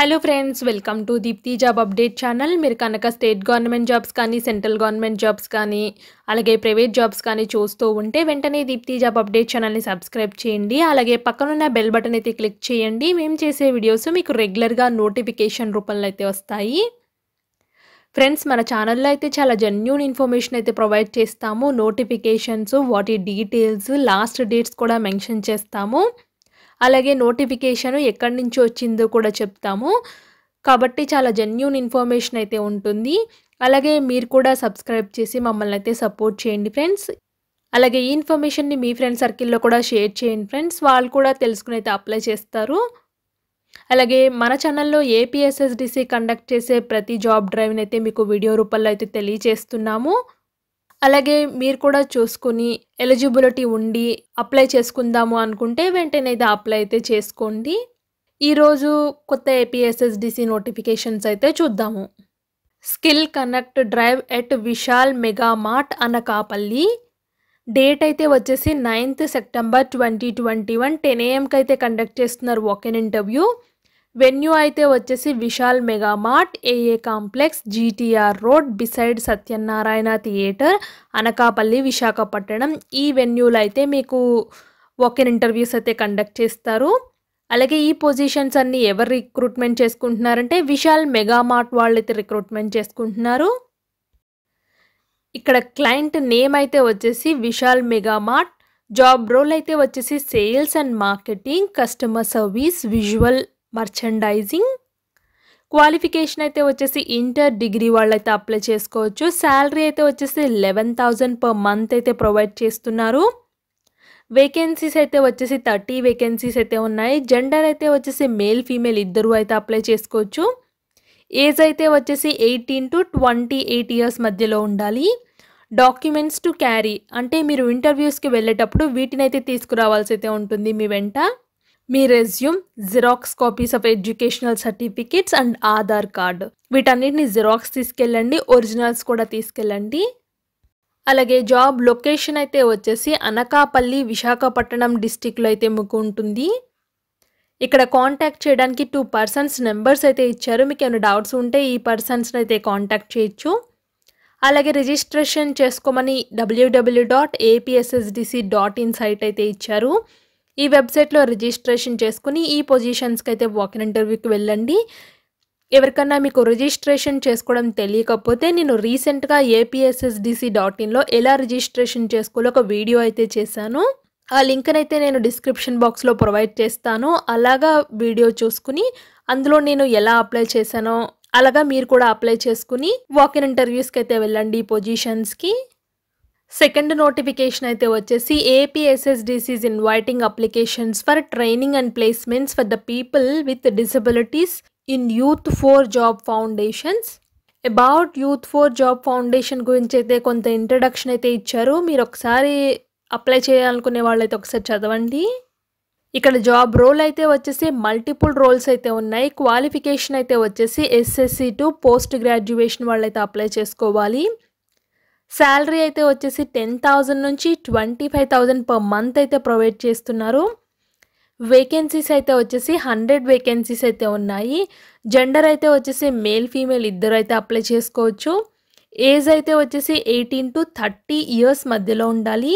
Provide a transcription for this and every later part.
Hello friends, welcome to Deepti job update channel. मेरे कनक state government jobs कानी central government jobs कानी అలాగే ప్రైవేట్ జాబ్స్ కాని చూస్తూ ఉంటే వెంటనే దీప్తి జాబ్ అప్డేట్ ఛానల్ ని సబ్స్క్రైబ్ చేయండి। అలాగే పక్కనున్న బెల్ బటన్ అయితే క్లిక్ చేయండి। మేము చేసే వీడియోస్ మీకు రెగ్యులర్ గా నోటిఫికేషన్ రూపంలో అయితే వస్తాయి। ఫ్రెండ్స్, మన ఛానల్లో అయితే చాలా జెన్యూన్ ఇన్ఫర్మేషన్ అయితే ప్రొవైడ్ చేస్తాము। నోటిఫికేషన్స్, వాటి డీటెయిల్స్, లాస్ట్ డేట్స్ కూడా మెన్షన్ చేస్తాము। అలాగే నోటిఫికేషన్ ఎక్కడి నుంచి వచ్చిందో కూడా చెప్తాము। కాబట్టి చాలా జెన్యూన్ ఇన్ఫర్మేషన్ అయితే ఉంటుంది। అలాగే మీరు కూడా సబ్స్క్రైబ్ చేసి మమ్మల్ని అయితే సపోర్ట్ చేయండి ఫ్రెండ్స్। అలాగే ఈ ఇన్ఫర్మేషన్ ని మీ ఫ్రెండ్ సర్కిల్ లో కూడా షేర్ చేయండి ఫ్రెండ్స్, వాళ్ళు కూడా తెలుసుకుని అయితే అప్లై చేస్తారు। అలాగే మన ఛానల్లో ఏపీఎస్ఎస్డిసి కండక్ట్ చేసే ప్రతి జాబ్ డ్రైవ్ ని అయితే మీకు వీడియో రూపంలో అయితే తెలియజేస్తున్నాము। అలాగే మీరు కూడా చూసుకొని ఎలిజిబిలిటీ ఉండి అప్లై చేసుకుందాము అనుకుంటే వెంటనే ఇది అప్లై అయితే చేసుకోండి। ఈరోజు కొత్త ఏపీఎస్ఎస్డిసి నోటిఫికేషన్స్ అయితే చూద్దాము। Skill connect drive at Vishal mega mart Anakapalli. Date అయితే వచ్చేసి 9th September 2021 10 AM అయితే కండక్ట్ చేస్తున్నారు వాక్-ఇన్ ఇంటర్వ్యూ। వెన్యూ అయితే వచ్చేసి Vishal mega mart, AA complex, GTR road, beside Satyanarayana theatre, Anakapalli, Visakhapatnam. ఈ వెన్యూలో అయితే మీకు వాక్-ఇన్ ఇంటర్వ్యూస్ అయితే కండక్ట్ చేస్తారు। అలాగే ఈ పొజిషన్స్ అన్నీ ఎవరు రిక్రూట్మెంట్ చేసుకుంటున్నారంటే విశాల్ మెగా మార్ట్ వాళ్ళు అయితే రిక్రూట్మెంట్ చేసుకుంటున్నారు। ఇక్కడ క్లయింట్ నేమ్ అయితే వచ్చేసి Vishal mega mart. Job role అయితే వచ్చేసి sales and marketing, customer service, visual merchandising. Qualification అయితే వచ్చేసి ఇంటర్ డిగ్రీ వాళ్ళైతే అప్లై చేసుకోవచ్చు। శాలరీ అయితే వచ్చేసి 11,000 per మంత్ అయితే ప్రొవైడ్ చేస్తున్నారు। వేకెన్సీస్ అయితే వచ్చేసి 30 వేకెన్సీస్ అయితే ఉన్నాయి। జెండర్ అయితే వచ్చేసి మేల్, ఫీమేల్ ఇద్దరు అయితే అప్లై చేసుకోవచ్చు। ఏజ్ అయితే వచ్చేసి 18 to 28 ఇయర్స్ మధ్యలో ఉండాలి। డాక్యుమెంట్స్ టు క్యారీ అంటే మీరు ఇంటర్వ్యూస్కి వెళ్ళేటప్పుడు వీటినైతే తీసుకురావాల్సి అయితే ఉంటుంది మీ వెంట। మీ resume, xerox copies of educational certificates and Aadhaar card, వీటన్నిటిని జిరాక్స్ తీసుకెళ్ళండి, ఒరిజినల్స్ కూడా తీసుకెళ్ళండి। అలాగే జాబ్ లొకేషన్ అయితే వచ్చేసి అనకాపల్లి, విశాఖపట్నం డిస్టిక్లో అయితే మీకు ఉంటుంది। ఇక్కడ కాంటాక్ట్ చేయడానికి 2 పర్సన్స్ నెంబర్స్ అయితే ఇచ్చారు। మీకు ఏమైనా డౌట్స్ ఉంటే ఈ పర్సన్స్ని అయితే కాంటాక్ట్ చేయొచ్చు। అలాగే రిజిస్ట్రేషన్ చేసుకోమని www.apssdc.in సైట్ అయితే ఇచ్చారు। ఈ వెబ్సైట్లో రిజిస్ట్రేషన్ చేసుకుని ఈ పొజిషన్స్కి అయితే వాక్-ఇన్ ఇంటర్వ్యూకి వెళ్ళండి। ఎవరికన్నా మీకు రిజిస్ట్రేషన్ చేసుకోవడం తెలియకపోతే నేను రీసెంట్గా apssdc.inలో ఎలా రిజిస్ట్రేషన్ చేసుకోవాలో ఒక వీడియో అయితే చేశాను। ఆ లింక్నైతే నేను డిస్క్రిప్షన్ బాక్స్లో ప్రొవైడ్ చేస్తాను। అలాగా వీడియో చూసుకుని అందులో నేను ఎలా అప్లై చేశానో అలాగా మీరు కూడా అప్లై చేసుకుని వాక్-ఇన్ ఇంటర్వ్యూస్కి అయితే వెళ్ళండి ఈ పొజిషన్స్కి। సెకండ్ నోటిఫికేషన్ అయితే వచ్చేసి APSSDC is inviting applications for training and placements for the people with disabilities in youth four job foundations. About youth four job foundation గురించి అయితే కొంత ఇంట్రడక్షన్ అయితే ఇచ్చారు। మీరు ఒకసారి అప్లై చేయాలనుకునే వాళ్ళైతే ఒకసారి చదవండి। ఇక్కడ జాబ్ రోల్ అయితే వచ్చేసి మల్టిపుల్ రోల్స్ అయితే ఉన్నాయి। క్వాలిఫికేషన్ అయితే వచ్చేసి SSC to పోస్ట్ గ్రాడ్యుయేషన్ వాళ్ళైతే అప్లై చేసుకోవాలి। శాలరీ అయితే వచ్చేసి 10,000 నుంచి 25,000 per మంత్ అయితే ప్రొవైడ్ చేస్తున్నారు। వేకెన్సీస్ అయితే వచ్చేసి 100 వేకెన్సీస్ అయితే ఉన్నాయి। జెండర్ అయితే వచ్చేసి మేల్, ఫీమేల్ ఇద్దరు అయితే అప్లై చేసుకోవచ్చు। ఏజ్ అయితే వచ్చేసి 18 to 30 ఇయర్స్ మధ్యలో ఉండాలి।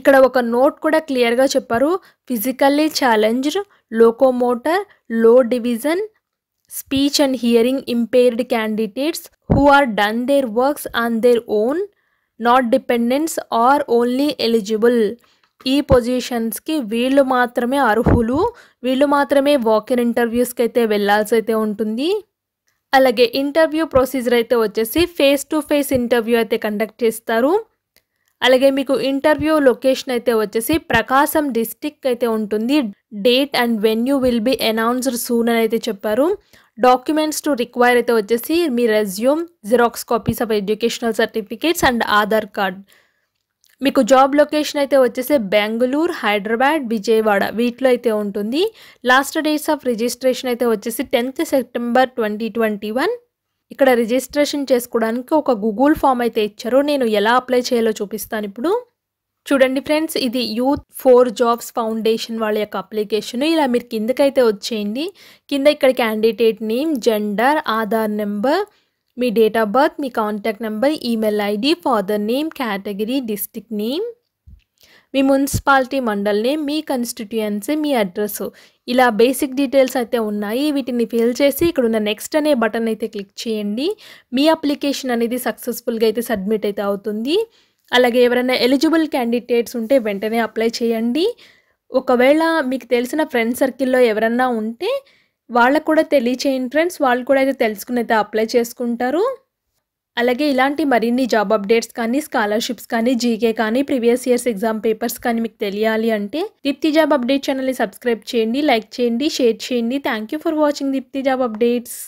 ఇక్కడ ఒక నోట్ కూడా క్లియర్గా చెప్పారు, physically challenged, locomotor, low vision, speech and hearing impaired candidates who are done their works on their own, not dependents are only eligible. ఈ పొజిషన్స్ కి వీళ్ళు మాత్రమే అర్హులు, వీళ్ళు మాత్రమే వాక్-ఇన్ ఇంటర్వ్యూస్ కి అయితే వెళ్ళాల్సి అయితే ఉంటుంది। అలాగే ఇంటర్వ్యూ ప్రొసీజర్ అయితే వచ్చేసి ఫేస్ టు ఫేస్ ఇంటర్వ్యూ అయితే కండక్ట్ చేస్తారు। అలాగే మీకు ఇంటర్వ్యూ లొకేషన్ అయితే వచ్చేసి ప్రకాశం డిస్టిక్ అయితే ఉంటుంది। Date and venue will be announced soon అని అయితే చెప్పారు। డాక్యుమెంట్స్ టు రిక్వైర్ అయితే వచ్చేసి మీ resume, xerox copies of educational certificates and Aadhaar card. మీకు జాబ్ లొకేషన్ అయితే వచ్చేసి బెంగళూరు, హైదరాబాద్, విజయవాడ వీటిలో అయితే ఉంటుంది। లాస్ట్ డేట్స్ ఆఫ్ రిజిస్ట్రేషన్ అయితే వచ్చేసి 10th September 2021। ఇక్కడ రిజిస్ట్రేషన్ చేసుకోవడానికి ఒక గూగుల్ ఫామ్ అయితే ఇచ్చారు। నేను ఎలా అప్లై చేయాలో చూపిస్తాను ఇప్పుడు। చూడండి ఫ్రెండ్స్, ఇది యూత్ ఫర్ జాబ్స్ ఫౌండేషన్ వాళ్ళ యొక్క అప్లికేషన్. ఇలా మీరు కిందకైతే వచ్చేయండి. కింద ఇక్కడ candidate name, gender, Aadhaar number, మీ డేట్ ఆఫ్ బర్త్, మీ contact number, email ID, father name, category, district name, మీ మున్సిపాలిటీ, మండల్ నేమ్, మీ కన్స్టిట్యుయెన్సీ, మీ అడ్రస్, ఇలా బేసిక్ డీటెయిల్స్ అయితే ఉన్నాయి. వీటిని ఫిల్ చేసి ఇక్కడ ఉన్న నెక్స్ట్ అనే బటన్ అయితే క్లిక్ చేయండి. మీ అప్లికేషన్ అనేది సక్సెస్ఫుల్గా అయితే సబ్మిట్ అయితే అవుతుంది. అలాగే ఎవరైనా ఎలిజిబుల్ క్యాండిడేట్స్ ఉంటే వెంటనే అప్లై చేయండి. ఒకవేళ మీకు తెలిసిన ఫ్రెండ్ సర్కిల్లో ఎవరన్నా ఉంటే వాళ్ళకు కూడా తెలియచేయండి ఫ్రెండ్స్, వాళ్ళు కూడా అయితే తెలుసుకుని అయితే అప్లై చేసుకుంటారు. అలాగే ఇలాంటి మరిన్ని జాబ్ అప్డేట్స్ కానీ, స్కాలర్షిప్స్ కానీ, జీకే కానీ, ప్రీవియస్ ఇయర్స్ ఎగ్జామ్ పేపర్స్ కానీ మీకు తెలియాలి అంటే దీప్తి జాబ్ అప్డేట్ ఛానల్ని సబ్స్క్రైబ్ చేయండి, లైక్ చేయండి, షేర్ చేయండి. Thank you for watching Deepti job updates.